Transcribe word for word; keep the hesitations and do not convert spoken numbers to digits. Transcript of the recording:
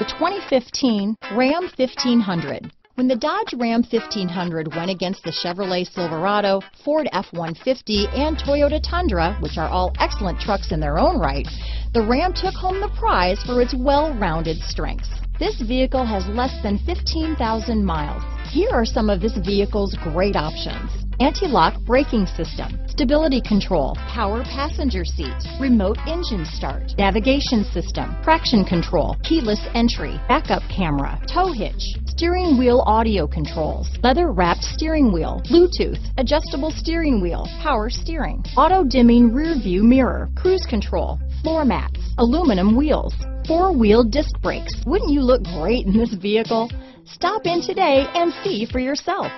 The twenty fifteen Ram fifteen hundred. When the Dodge Ram fifteen hundred went against the Chevrolet Silverado, Ford F one fifty, and Toyota Tundra, which are all excellent trucks in their own right, the Ram took home the prize for its well-rounded strengths. This vehicle has less than fifteen thousand miles. Here are some of this vehicle's great options: anti-lock braking system, stability control, power passenger seat, remote engine start, navigation system, traction control, keyless entry, backup camera, tow hitch, steering wheel audio controls, leather-wrapped steering wheel, Bluetooth, adjustable steering wheel, power steering, auto-dimming rear-view mirror, cruise control, floor mats, aluminum wheels, four-wheel disc brakes. Wouldn't you look great in this vehicle? Stop in today and see for yourself.